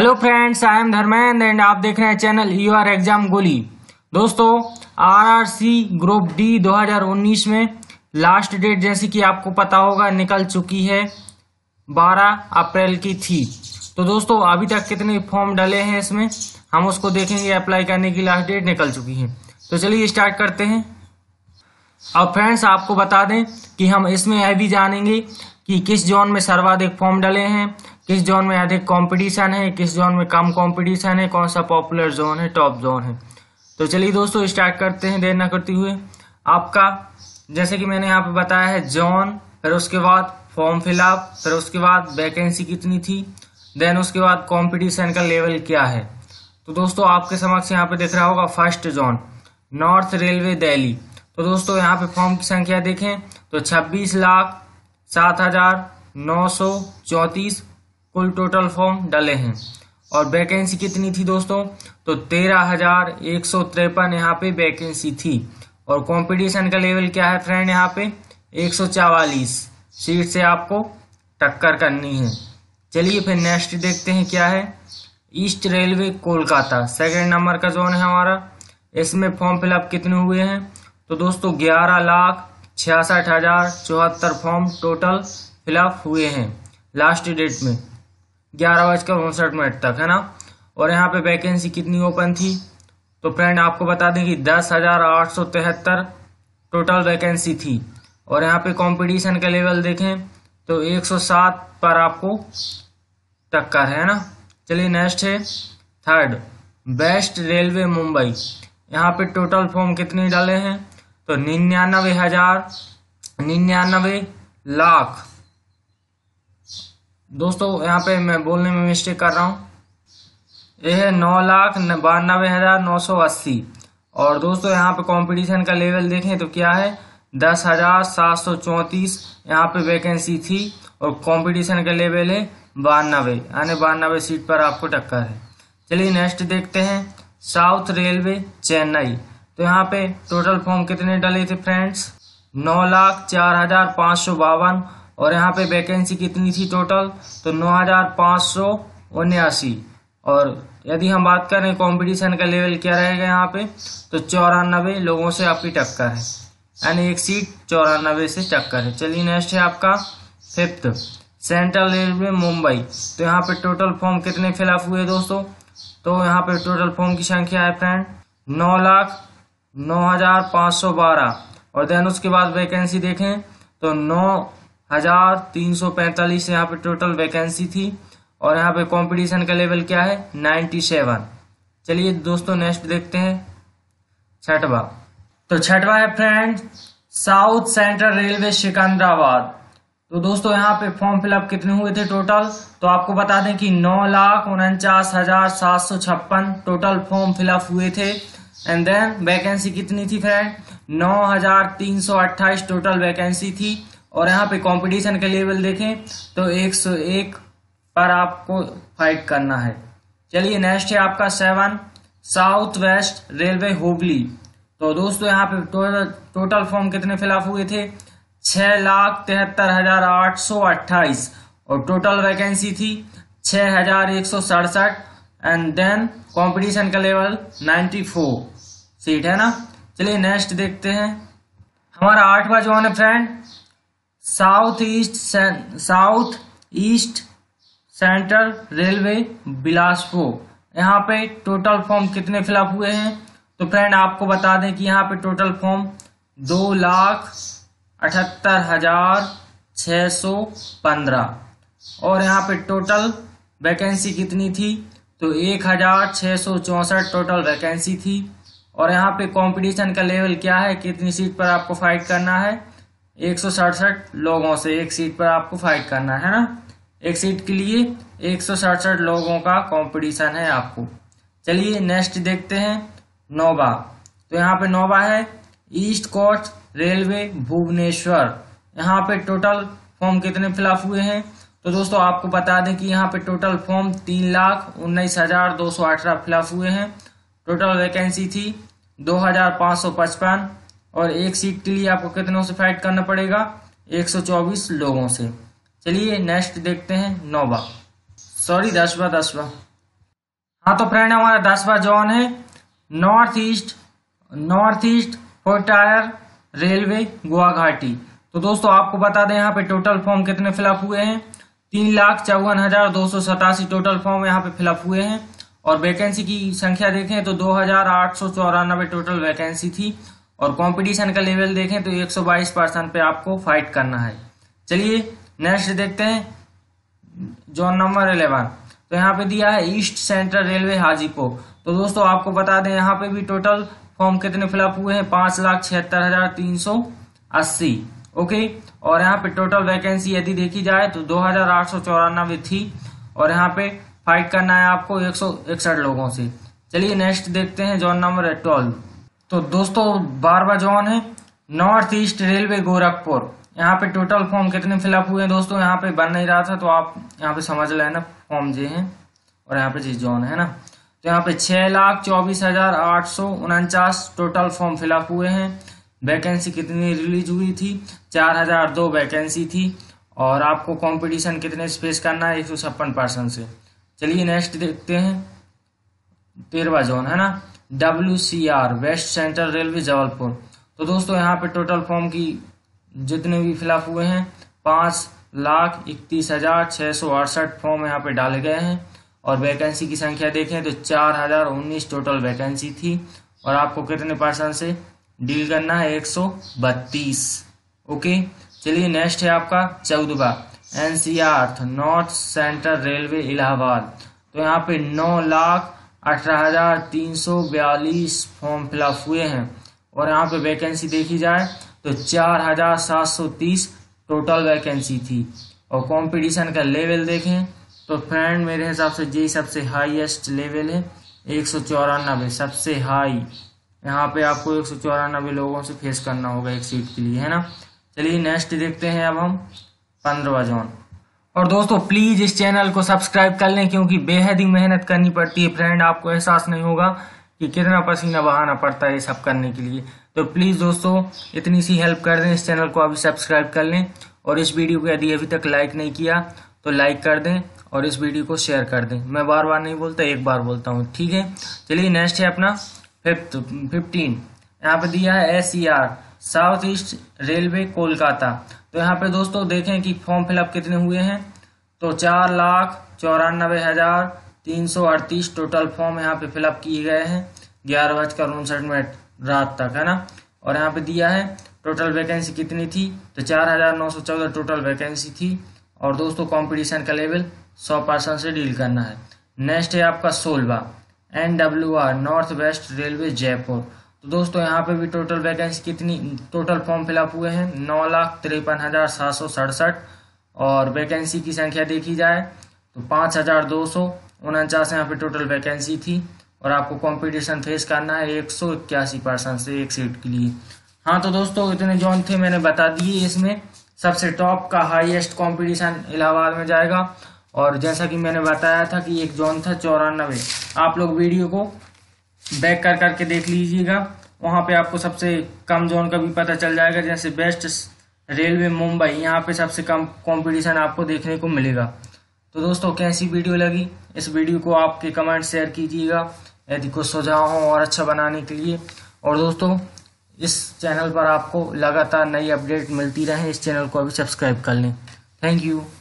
Hello friends, I am Dharmendra and आप देख रहे हैं चैनल यू आर एग्जाम गोली। दोस्तों, आरआरसी ग्रुप डी 2019 में लास्ट डेट जैसी कि आपको पता होगा निकल चुकी है 12 अप्रैल की थी। तो दोस्तों, अभी तक कितने फॉर्म डले हैं इसमें हम उसको देखेंगे। अप्लाई करने की लास्ट डेट निकल चुकी है, तो चलिए स्टार्ट करते हैं। अब फ्रेंड्स आपको बता दें कि हम इसमें यह भी जानेंगे कि किस जोन में सर्वाधिक फॉर्म डले हैं, किस जोन में अधिक कंपटीशन है, किस जोन में कम कंपटीशन है, कौन सा पॉपुलर जोन है, टॉप जोन है। तो चलिए दोस्तों स्टार्ट करते हैं देर न करते हुए। आपका जैसे कि मैंने यहाँ पे बताया है जोन, फिर उसके बाद फॉर्म फिलअप, फिर उसके बाद वैकेंसी कितनी थी, देन उसके बाद कंपटीशन का लेवल क्या है। तो दोस्तों आपके समक्ष यहाँ पे दिख रहा होगा first zone north railway Delhi. तो दोस्तों यहाँ पे फॉर्म की संख्या देखें तो 26,07,934 कुल टोटल फॉर्म डले हैं। और वैकेंसी कितनी थी दोस्तों, तो 13,153 यहाँ पे वैकेंसी थी। और कंपटीशन का लेवल क्या है फ्रेंड, यहाँ पे 144 सीट से आपको टक्कर करनी है। चलिए फिर नेक्स्ट देखते हैं क्या है। East railway Kolkata second number का जोन है हमारा, इसमें फॉर्म फिलअप कितने हुए हैं तो दोस्तों 11,66,074 फॉर्म टोटल फिलअप हुए हैं लास्ट डेट में 11:59 तक, है ना। और यहाँ पे वैकेंसी कितनी ओपन थी तो फ्रेंड आपको बता दें कि 10,873 टोटल वैकेंसी थी। और यहाँ पे कंपटीशन का लेवल देखें तो 107 पर आपको टक्कर है ना। चलिए नेक्स्ट है थर्ड वेस्ट रेलवे मुंबई। यहाँ पे टोटल फॉर्म कितने डाले हैं तो 99,099,00,000। दोस्तों यहाँ पे मैं बोलने में मिस्टेक कर रहा हूँ, यह है 9,92,980। और दोस्तों यहाँ पे कंपटीशन का लेवल देखें तो क्या है 10,734 यहाँ पे वैकेंसी थी। और कंपटीशन का लेवल है 92, यानी 92 सीट पर आपको टक्कर है। चलिए नेक्स्ट देखते हैं साउथ रेलवे चेन्नई। तो यहाँ पे टोटल फॉर्म कितने डले थे फ्रेंड्स, 9,04,552। और यहाँ पे वैकेंसी कितनी थी टोटल तो 9,579। और यदि हम बात करें कंपटीशन का लेवल क्या रहेगा यहाँ पे तो 94 लोगों से आपकी टक्कर है, यानी एक सीट 94 से टक्कर है। चलिए नेक्स्ट है आपका फिफ्थ सेंट्रल रेलवे मुंबई। तो यहाँ पे टोटल फॉर्म कितने फिलअप हुए दोस्तों, तो यहाँ पे टोटल फॉर्म की संख्या है फ्रेंड 9,09,512। और देन उसके बाद वैकेंसी देखें तो 9,345 यहाँ पे टोटल वैकेंसी थी। और यहाँ पे कंपटीशन का लेवल क्या है 97। चलिए दोस्तों नेक्स्ट देखते हैं छठवा। तो छठवा है friend south central railway Secunderabad. तो दोस्तों यहाँ पे फॉर्म फिलअप कितने हुए थे टोटल, तो आपको बता दें कि 9,49,756 टोटल फॉर्म फिलअप हुए थे। एंड देन वैकेंसी कितनी थी फ्रेंड 9,328 टोटल वैकेंसी थी। और यहाँ पे कंपटीशन का लेवल देखें तो 101 पर आपको फाइट करना है। चलिए नेक्स्ट है आपका seven south west railway Hubli. तो दोस्तों यहाँ पे टोटल फॉर्म कितने फिलअप हुए थे 6,73,828। और टोटल वैकेंसी थी 6,167। एंड देन कंपटीशन का लेवल 94 सीट, है ना। चलिए नेक्स्ट देखते हैं हमारा आठवां जोन है friend south east central railway Bilaspur. यहाँ पे टोटल फॉर्म कितने फिलअप हुए हैं तो फ्रेंड आपको बता दें कि यहाँ पे टोटल फॉर्म 2,78,615। और यहाँ पे टोटल वैकेंसी कितनी थी तो 1,664 टोटल वैकेंसी थी। और यहाँ पे कंपटीशन का लेवल क्या है, कितनी सीट पर आपको फाइट करना है 167 लोगों से, एक सीट पर आपको फाइट करना है ना। एक सीट के लिए 167 लोगों का कंपटीशन है आपको। चलिए नेक्स्ट देखते हैं नौवा। तो यहाँ पे नौवा है ईस्ट कोस्ट रेलवे भुवनेश्वर। यहाँ पे टोटल फॉर्म कितने फिलअप हुए हैं तो दोस्तों आपको बता दें कि यहाँ पे टोटल फॉर्म 3,19,218 फिलअप हुए हैं। टोटल वैकेंसी थी 2,555। और एक सीट के लिए आपको कितनों से फाइट करना पड़ेगा 124 लोगों से। चलिए नेक्स्ट देखते हैं दसवा। हाँ तो फ्रेंड हमारा 10वां जोन है north east frontier railway Guwahati. तो दोस्तों आपको बता दें यहाँ पे टोटल फॉर्म कितने फिलअप हुए हैं, 3,54,287 टोटल फॉर्म यहाँ पे फिलअप हुए हैं। और वैकेंसी की संख्या देखें तो 2,894 टोटल वैकेंसी थी। और कंपटीशन का लेवल देखें तो 122% पे आपको फाइट करना है। चलिए नेक्स्ट देखते हैं जोन नंबर 11। तो यहाँ पे दिया है ईस्ट सेंट्रल रेलवे हाजीपुर। तो दोस्तों आपको बता दें यहाँ पे भी टोटल फॉर्म कितने फिलअप हुए हैं, 5,76,380। ओके, और यहाँ पे टोटल वैकेंसी यदि देखी जाए तो 2,894 थी। और यहाँ पे फाइट करना है आपको 161 लोगों से। चलिए नेक्स्ट देखते हैं जोन नंबर 12। तो दोस्तों 12वां जोन है नॉर्थ ईस्ट रेलवे गोरखपुर। यहाँ पे टोटल फॉर्म कितने फिलअप हुए हैं दोस्तों, यहाँ पे बन नहीं रहा था तो आप यहाँ पे समझ लेना ना फॉर्म जे है और यहाँ पे जी जोन है ना। तो यहाँ पे 6,24,849 टोटल फॉर्म फिलअप हुए हैं। वैकेंसी कितनी रिलीज हुई थी, 4,002 वैकेंसी थी। और आपको कंपटीशन कितने से फेस करना है, 156% से। चलिए नेक्स्ट देखते हैं 13वां जोन है ना WCR west central railway Jabalpur. तो दोस्तों यहाँ पे टोटल फॉर्म की जितने भी फिलअप हुए हैं 5,31,668 फॉर्म यहाँ पे डाले गए हैं। और वैकेंसी की संख्या देखें तो 4,019 टोटल वैकेंसी थी। और आपको कितने परसेंट से डील करना है, 132। ओके, चलिए नेक्स्ट है आपका 14वां NCR north central railway Allahabad. तो यहाँ पे 9,18,342 फॉर्म फिलअप हुए हैं। और यहाँ पे वैकेंसी देखी जाए तो 4,730 टोटल वैकेंसी थी। और कंपटीशन का लेवल देखें तो फ्रेंड मेरे हिसाब से ये सबसे हाईएस्ट लेवल है, 194 सबसे हाई। यहाँ पे आपको 194 लोगों से फेस करना होगा एक सीट के लिए, है ना। चलिए नेक्स्ट देखते हैं अब हम 15वां जोन। और दोस्तों प्लीज इस चैनल को सब्सक्राइब कर लें, क्योंकि बेहद ही मेहनत करनी पड़ती है फ्रेंड। आपको एहसास नहीं होगा कि कितना पसीना बहाना पड़ता है ये सब करने के लिए। तो प्लीज दोस्तों इतनी सी हेल्प कर दें, इस चैनल को अभी सब्सक्राइब कर लें। और इस वीडियो को यदि अभी तक लाइक नहीं किया तो लाइक कर दें और इस वीडियो को शेयर कर दें। मैं बार बार नहीं बोलता, एक बार बोलता हूँ, ठीक है। चलिए नेक्स्ट है अपना 15। यहाँ पे दिया है SER south east railway Kolkata. तो यहाँ पे दोस्तों देखें कि फॉर्म फिलअप कितने हुए हैं, तो 4,94,338 टोटल फॉर्म यहाँ पे फिलअप किए गए हैं 11:59 रात तक, है ना। और यहाँ पे दिया है टोटल वैकेंसी कितनी थी, तो 4,914 टोटल वैकेंसी थी। और दोस्तों कंपटीशन का लेवल 100% से डील करना है। नेक्स्ट है आपका 16वां NWR north west railway Jaipur. तो दोस्तों यहाँ पे भी टोटल वैकेंसी कितनी, टोटल फॉर्म फिलअप हुए हैं 9,53,767। और वैकेंसी की संख्या देखी जाए तो 5,249 यहाँ पे टोटल वैकेंसी थी। और आपको कंपटीशन फेस करना है 181% से एक सीट के लिए। हाँ तो दोस्तों इतने जोन थे मैंने बता दिए। इसमें सबसे टॉप का हाईएस्ट कंपटीशन इलाहाबाद में जाएगा। और जैसा कि मैंने बताया था कि एक जोन था 94। आप लोग वीडियो को बैक कर करके देख लीजिएगा, वहाँ पे आपको सबसे कम जोन का भी पता चल जाएगा। जैसे वेस्ट रेलवे मुंबई, यहाँ पे सबसे कम कंपटीशन आपको देखने को मिलेगा। तो दोस्तों कैसी वीडियो लगी, इस वीडियो को आपके कमेंट शेयर कीजिएगा यदि कुछ सुझाव हो और अच्छा बनाने के लिए। और दोस्तों इस चैनल पर आपको लगातार नई अपडेट मिलती रहे, इस चैनल को अभी सब्सक्राइब कर लें। Thank you.